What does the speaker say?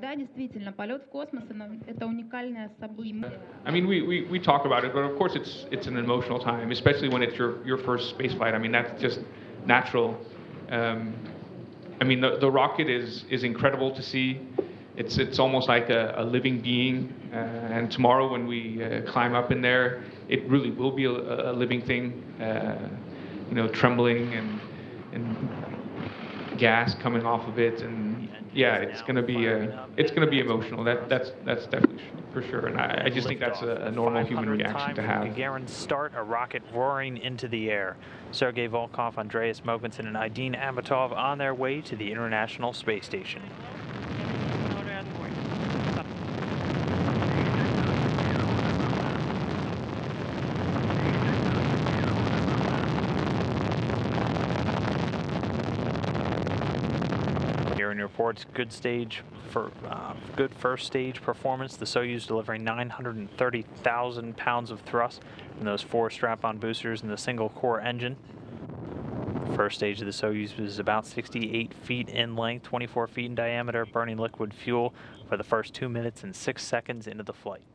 Да, действительно, полет в космос – это уникальное событие. I mean, we talk about it, but of course it's an emotional time, especially when it's your first space flight. I mean, that's just natural. I mean, the rocket is incredible to see. It's almost like a living being. And tomorrow when we climb up in there, it really will be a living thing. You know, trembling and gas coming off of it, and yeah, it's gonna be emotional. That's definitely for sure. And I just think that's a normal human reaction to have. Gagarin start a rocket roaring into the air. Sergei Volkov, Andreas Mogensen, and Aidyn Aimbetov on their way to the International Space Station. Reports good first stage performance. The Soyuz delivering 930,000 pounds of thrust from those 4 strap-on boosters and the single core engine. The first stage of the Soyuz was about 68 feet in length, 24 feet in diameter, burning liquid fuel for the first 2 minutes and 6 seconds into the flight.